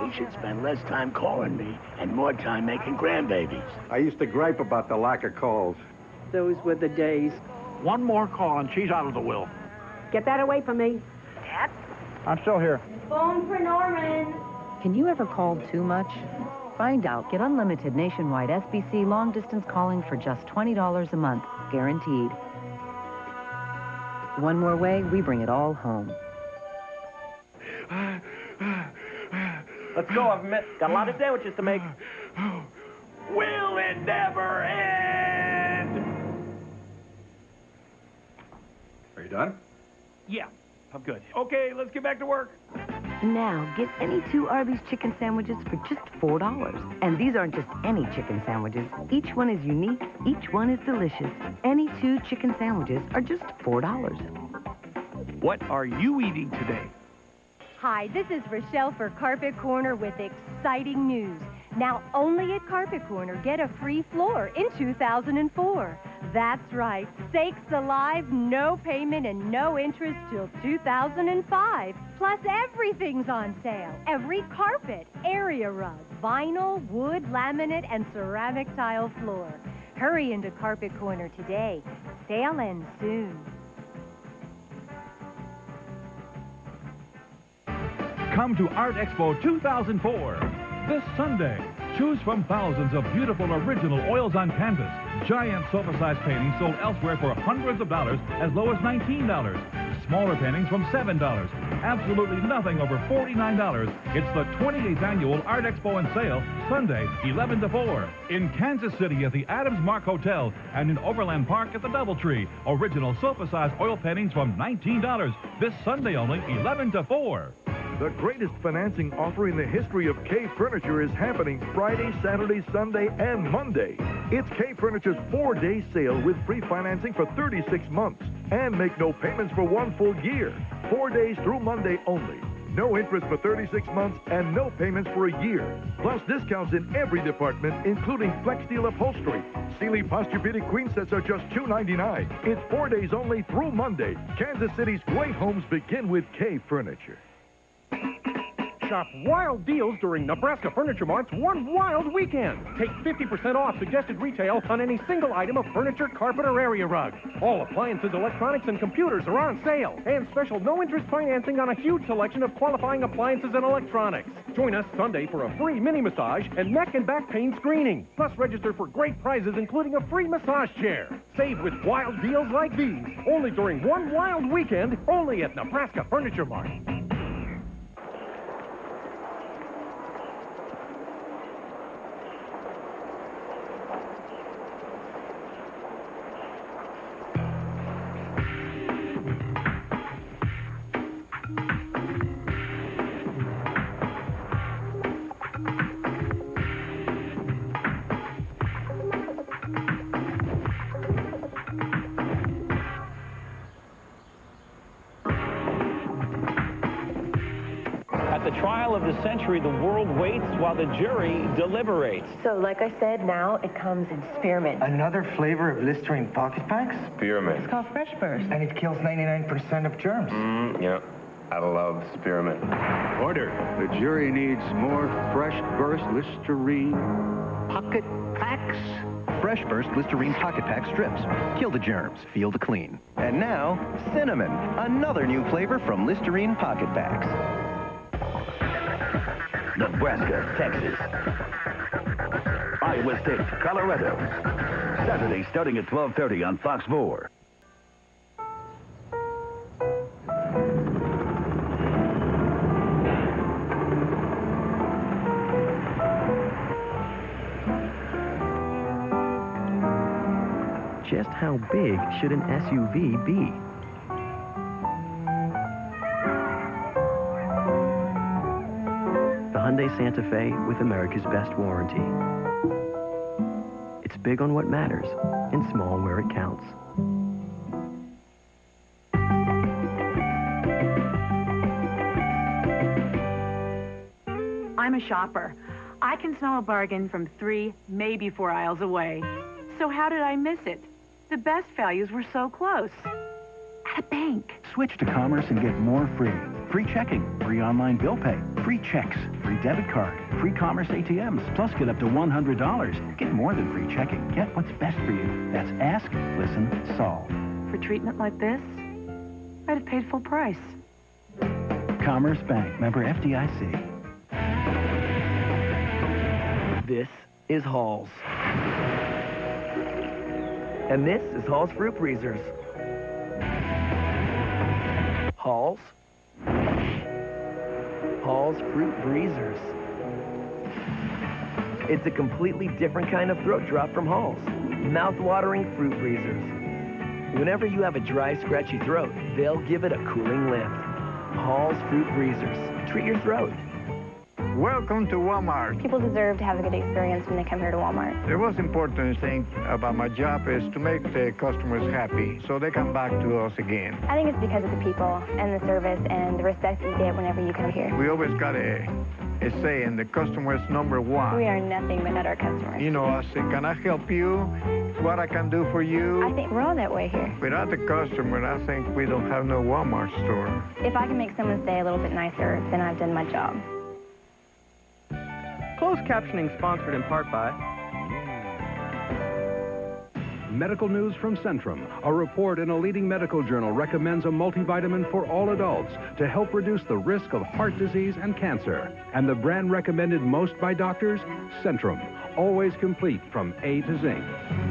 He should spend less time calling me and more time making grandbabies. I used to gripe about the lack of calls. Those were the days. One more call and she's out of the will. Get that away from me. Dad? I'm still here. Phone for Norman. Can you ever call too much? Find out. Get unlimited nationwide SBC long-distance calling for just $20 a month. Guaranteed. One more way, we bring it all home. Let's go, I've got a lot of sandwiches to make. Will it never end? Are you done? Yeah, I'm good. Okay, let's get back to work. Now, get any two Arby's chicken sandwiches for just $4. And these aren't just any chicken sandwiches. Each one is unique. Each one is delicious. Any two chicken sandwiches are just $4. What are you eating today? Hi, this is Rochelle for Carpet Corner with exciting news. Now, only at Carpet Corner, get a free floor in 2004. That's right. Stakes alive, no payment and no interest till 2005. Plus, everything's on sale. Every carpet, area rug, vinyl, wood, laminate, and ceramic tile floor. Hurry into Carpet Corner today. Sale ends soon. Come to Art Expo 2004. This Sunday, choose from thousands of beautiful original oils on canvas. Giant sofa-sized paintings sold elsewhere for hundreds of dollars as low as $19. Smaller paintings from $7. Absolutely nothing over $49. It's the 28th Annual Art Expo and Sale, Sunday, 11 to 4. In Kansas City at the Adams Mark Hotel and in Overland Park at the Doubletree. Original sofa-sized oil paintings from $19. This Sunday only, 11 to 4. The greatest financing offer in the history of K Furniture is happening Friday, Saturday, Sunday, and Monday. It's K Furniture's four-day sale with free financing for 36 months and make no payments for one full year. 4 days through Monday only. No interest for 36 months and no payments for a year. Plus discounts in every department, including Flexsteel upholstery. Sealy Posturepedic queen sets are just $2.99. It's 4 days only through Monday. Kansas City's great homes begin with K Furniture. Shop wild deals during Nebraska Furniture Mart's One Wild Weekend. Take 50% off suggested retail on any single item of furniture, carpet, or area rug. All appliances, electronics, and computers are on sale. And special no-interest financing on a huge selection of qualifying appliances and electronics. Join us Sunday for a free mini-massage and neck and back pain screening. Plus, register for great prizes, including a free massage chair. Save with wild deals like these. Only during One Wild Weekend, only at Nebraska Furniture Mart. The world waits while the jury deliberates. So, like I said, now it comes in spearmint. Another flavor of Listerine Pocket Packs? Spearmint. It's called Fresh Burst. And it kills 99% of germs. Yeah, I love spearmint. Order. The jury needs more Fresh Burst Listerine Pocket Packs. Fresh Burst Listerine Pocket Pack strips. Kill the germs. Feel the clean. And now, cinnamon. Another new flavor from Listerine Pocket Packs. Nebraska, Texas, Iowa State, Colorado. Saturday starting at 12:30 on Fox 4. Just how big should an SUV be? Hyundai Santa Fe with America's best warranty. It's big on what matters and small where it counts. I'm a shopper. I can smell a bargain from 3, maybe 4 aisles away. So how did I miss it? The best values were so close. At a bank. Switch to Commerce and get more free. free checking, free online bill pay, free checks, free debit card, free Commerce ATMs, plus get up to $100. Get more than free checking. Get what's best for you. That's Ask, Listen, Solve. For treatment like this, I'd have paid full price. Commerce Bank, member FDIC. This is Hall's. And this is Hall's Fruit Breezers. Hall's. Hall's Fruit Breezers. It's a completely different kind of throat drop from Hall's. Mouth-watering Fruit Breezers. Whenever you have a dry, scratchy throat, they'll give it a cooling lift. Hall's Fruit Breezers. Treat your throat. Welcome to Walmart. People deserve to have a good experience when they come here to Walmart. The most important thing about my job is to make the customers happy so they come back to us again. I think it's because of the people and the service and the respect you get whenever you come here. We always got a saying, the customer's number one. We are nothing but not our customers. You know, I say, can I help you? What I can do for you? I think we're all that way here. Without the customer, I think we don't have no Walmart store. If I can make someone's day a little bit nicer, then I've done my job. Closed captioning sponsored in part by... Medical news from Centrum. A report in a leading medical journal recommends a multivitamin for all adults to help reduce the risk of heart disease and cancer. And the brand recommended most by doctors, Centrum. Always complete from A to Zinc.